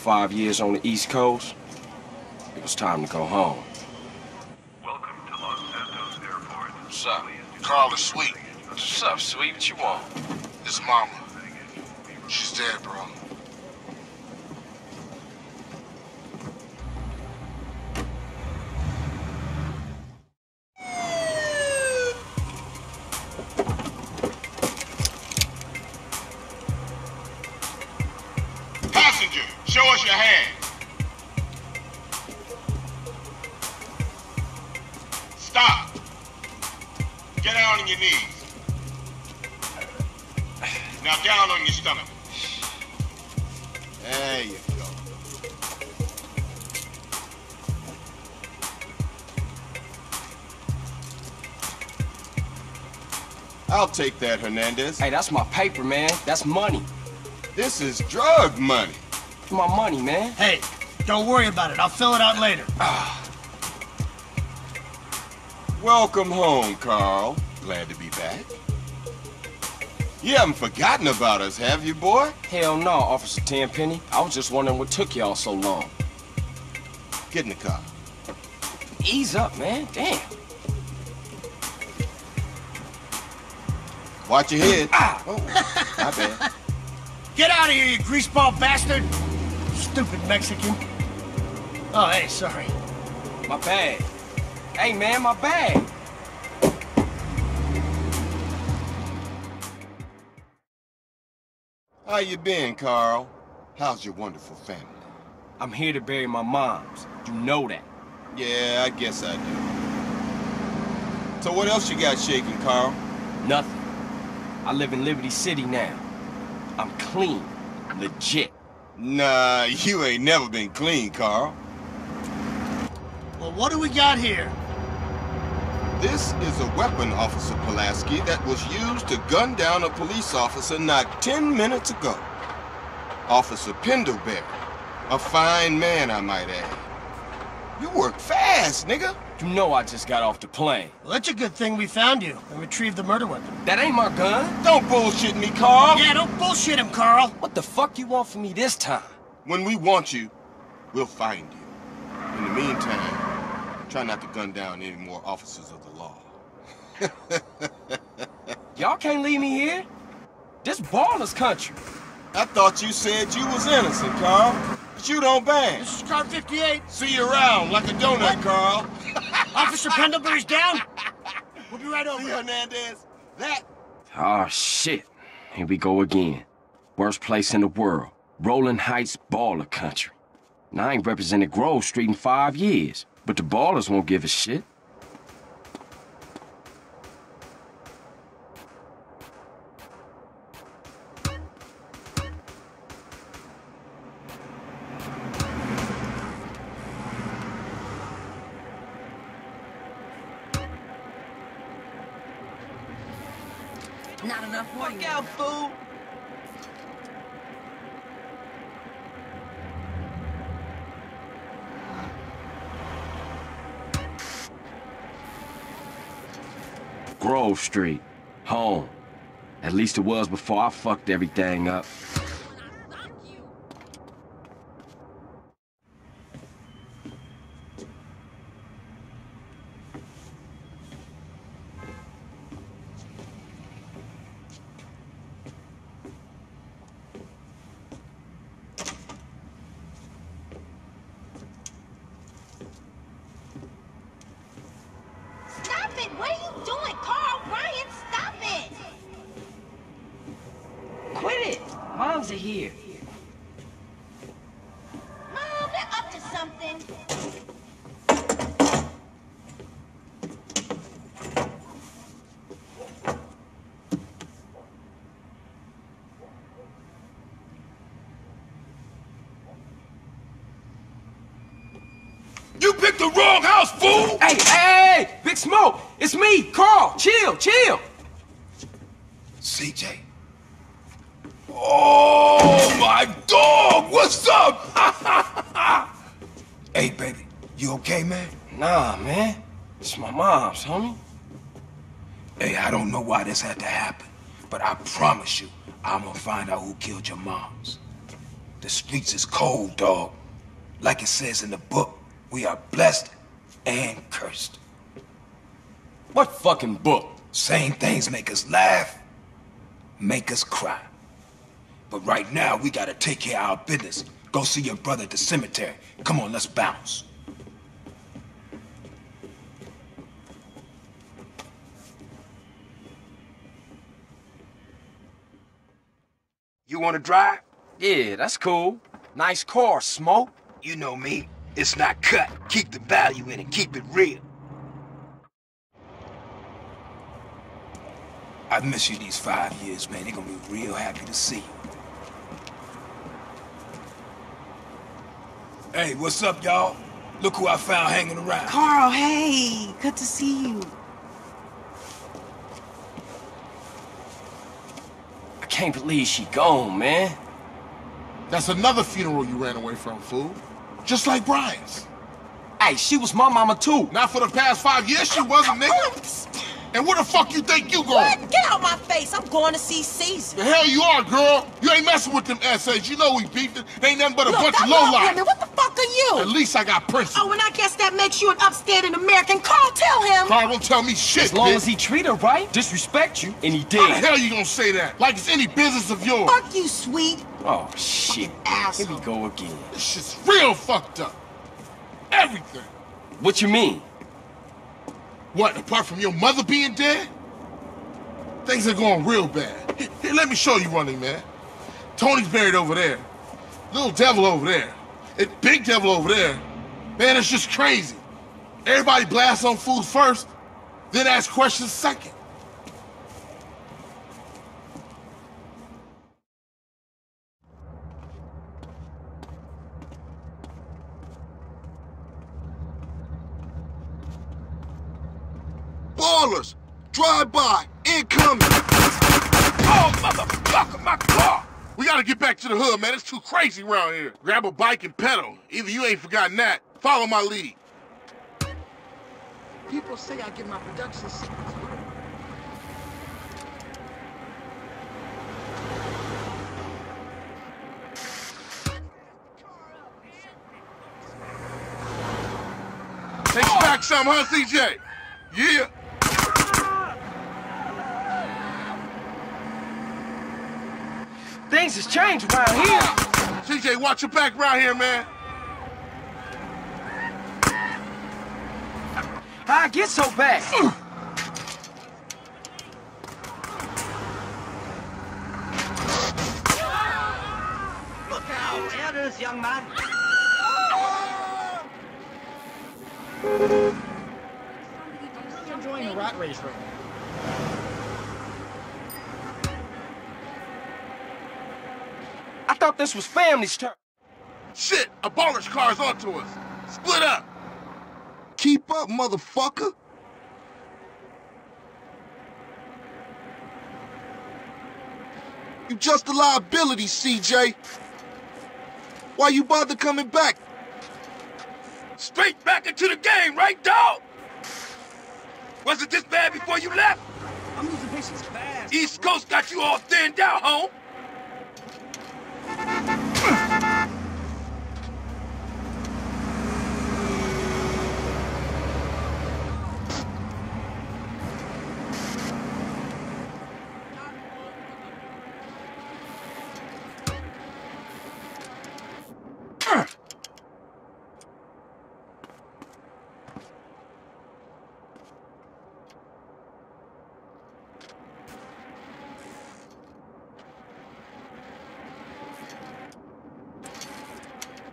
5 years on the East Coast, it was time to go home. Welcome to Los Santos Airport. What's up? Carl is sweet. What's up, sweet? What you want? His mama. She's dead, bro. Show us your hand. Stop. Get down on your knees. Now down on your stomach. There you go. I'll take that, Hernandez. Hey, that's my paper, man. That's money. This is drug money. My money, man. Hey, don't worry about it. I'll fill it out later. Welcome home, Carl. Glad to be back. You haven't forgotten about us, have you, boy? Hell no, Officer Tenpenny. I was just wondering what took y'all so long. Get in the car. Ease up, man. Damn. Watch your head. Oh, my bad. Get out of here, you greaseball bastard! Stupid Mexican. Oh, hey, sorry. My bag. Hey, man, my bag. How you been, Carl? How's your wonderful family? I'm here to bury my moms. You know that. Yeah, I guess I do. So what else you got shaking, Carl? Nothing. I live in Liberty City now. I'm clean. Legit. Nah, you ain't never been clean, Carl. Well, what do we got here? This is a weapon, Officer Pulaski, that was used to gun down a police officer not 10 minutes ago. Officer Pendlebury. A fine man, I might add. You work fast, nigga. You know I just got off the plane. Well, that's a good thing we found you and retrieved the murder weapon. That ain't my gun. Don't bullshit me, Carl. Yeah, don't bullshit him, Carl. What the fuck you want from me this time? When we want you, we'll find you. In the meantime, try not to gun down any more officers of the law. Y'all can't leave me here. This baller's country. I thought you said you was innocent, Carl. But you don't bang. This is car 58. See you around like a donut, what? Carl. Officer Pendlebury's down. We'll be right over. See, Hernandez. That. Oh, shit. Here we go again. Worst place in the world. Roland Heights, baller country. Now, I ain't represented Grove Street in 5 years, but the ballers won't give a shit. Not enough for you. Look out, fool! Grove Street. Home. At least it was before I fucked everything up. What are you doing, Carl? Ryan, stop it! Quit it! Moms are here. Mom, they're up to something. You picked the wrong house, fool! Hey, hey, hey! Big Smoke! It's me, Carl. Chill, chill. CJ. Oh, my dog. What's up? Hey, baby. You okay, man? Nah, man. It's my mom's, homie. Hey, I don't know why this had to happen, but I promise you, I'm gonna find out who killed your moms. The streets is cold, dog. Like it says in the book, we are blessed and cursed. What fucking book? Same things make us laugh, make us cry. But right now, we gotta take care of our business. Go see your brother at the cemetery. Come on, let's bounce. You wanna drive? Yeah, that's cool. Nice car, Smoke. You know me. It's not cut. Keep the value in it. Keep it real. I've missed you these 5 years, man. They're gonna be real happy to see you. Hey, what's up, y'all? Look who I found hanging around. Carl, hey. Good to see you. I can't believe she gone, man. That's another funeral you ran away from, fool. Just like Brian's. Hey, she was my mama too. Not for the past 5 years she wasn't, nigga. And where the fuck you think you going? What? Get out of my face. I'm going to see Caesar. The hell you are, girl. You ain't messing with them essays. You know we beefed it. They ain't nothing but a bunch of lowlife. What the fuck are you? At least I got Prince. Oh, and I guess that makes you an upstanding American. Carl, tell him. Carl won't tell me shit, as long as he treat her right, disrespect you, and he did. How the hell you gonna say that? Like it's any business of yours. Fuck you, sweet. Oh, shit. Asshole. Here we go again. This shit's real fucked up. Everything. What you mean? What, apart from your mother being dead? Things are going real bad. Here, let me show you running, man. Tony's buried over there. Little devil over there. It's big devil over there. Man, it's just crazy. Everybody blasts on food first, then ask questions second. Ballers, drive by, incoming. Oh, motherfucker, my car! We gotta get back to the hood, man. It's too crazy around here. Grab a bike and pedal. Either you ain't forgotten that. Follow my lead. People say I get my productions. Take you back some, huh, CJ? Yeah. Things has changed around here. CJ, watch your back around here, man. How'd I get so bad? Look out, there it is, young man. I'm really enjoying the rat race right now. I thought this was family's turn. Shit, a baller's car's onto us. Split up. Keep up, motherfucker. You just a liability, CJ. Why you bother coming back? Straight back into the game, right, dog? Was it this bad before you left? I'm losing patience fast. East Coast got you all thinned out, home.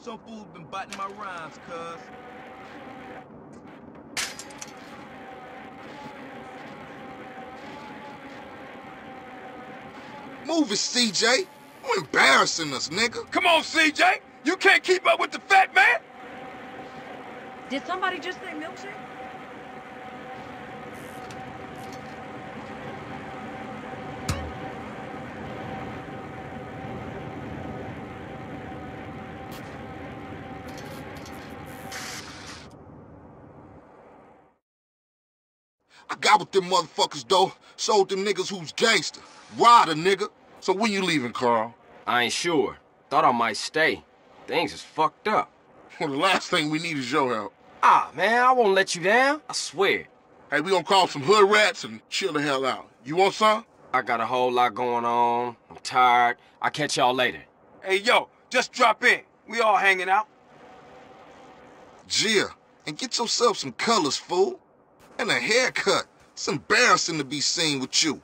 Some fool's been biting my rhymes, cuz. Move it, CJ. You're embarrassing us, nigga. Come on, CJ. You can't keep up with the fat man. Did somebody just say milkshake? Gobbled them motherfuckers, though. Sold them niggas who's gangster. Ryder, nigga. So when you leaving, Carl? I ain't sure. Thought I might stay. Things is fucked up. Well, the last thing we need is your help. Ah, man, I won't let you down. I swear. Hey, we gonna call some hood rats and chill the hell out. You want some? I got a whole lot going on. I'm tired. I'll catch y'all later. Hey, yo, just drop in. We all hanging out. Gia, and get yourself some colors, fool. And a haircut. It's embarrassing to be seen with you.